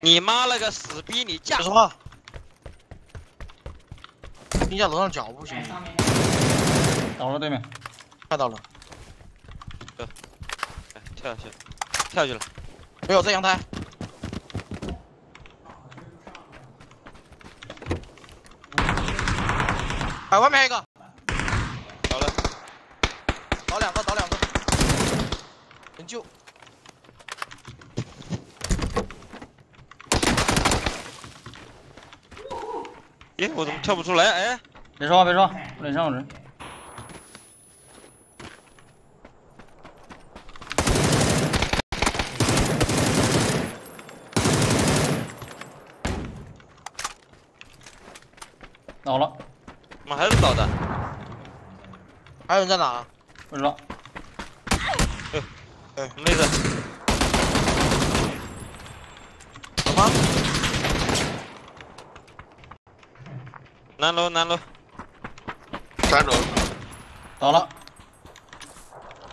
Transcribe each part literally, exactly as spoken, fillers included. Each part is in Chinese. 你妈了个死逼！你架什么？你架楼上脚步行吗？倒了对面，看到了。对，哎，跳下去，跳下去了。没有，在阳台。 哎，外面一个，倒了，倒两个，倒两个，能救。咦，我怎么跳不出来？哎，别说话，别说话，我脸上有人。倒了。 怎么还是倒的？还有人在哪啊？不知道。哎哎，妹子，什么？南楼南楼，三楼倒了。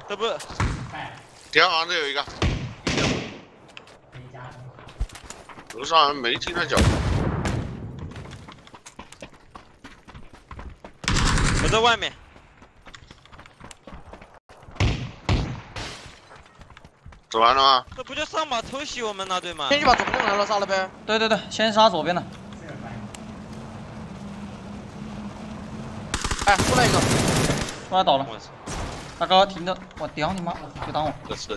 这不，底下好像这有一个。楼上没听他脚步。 我在外面，走完了吗？这不就上把偷袭我们了对吗？先去把左边的人杀了呗。对对对，先杀左边的。哎，出来一个，出来倒了。大哥停着，我屌你妈！别挡我。这是。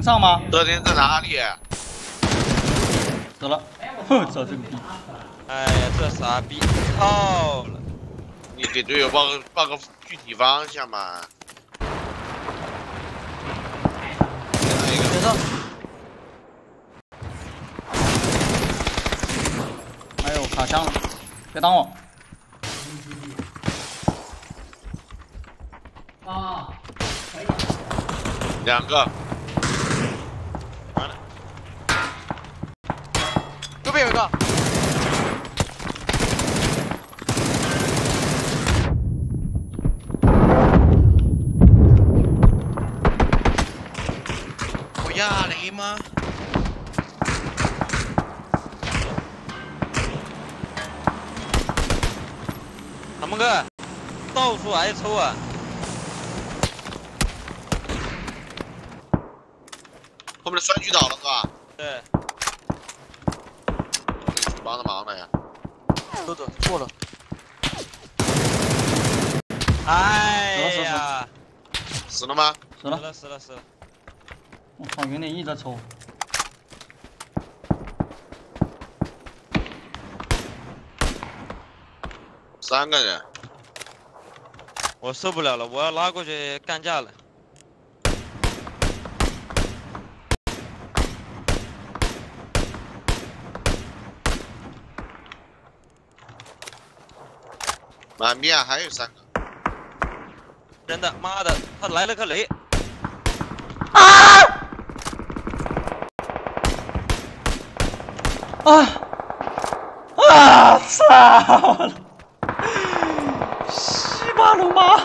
上吗？昨天在哪里？死了！哼，操这个逼！哎呀，这傻逼！操了！你给队友报个报个具体方向嘛。别动！哎呦，卡枪了！别挡我！啊，可以。两个。 右边有一个，我压雷吗？他们个到处挨抽啊！ 后面的栓狙倒了是吧？对。帮着忙了呀。豆豆错了。哎呀！死了吗？死了死了死了。我操，原来一直抽。三个人。我受不了了，我要拉过去干架了。 满面还有三个，真的妈的，他来了个雷！啊！啊！啊！操了！西巴鲁妈！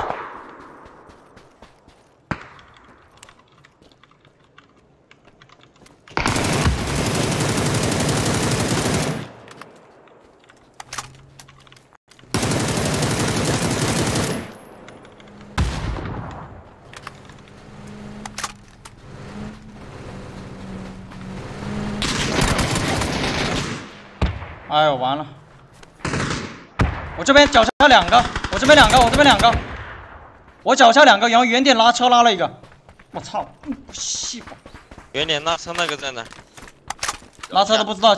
哎呦，完了！我这边脚下两个，我这边两个，我这边两个，我脚下两个，然后远点拉车拉了一个，我操！嗯，不细吧？远点拉车那个在哪？拉车都不知道。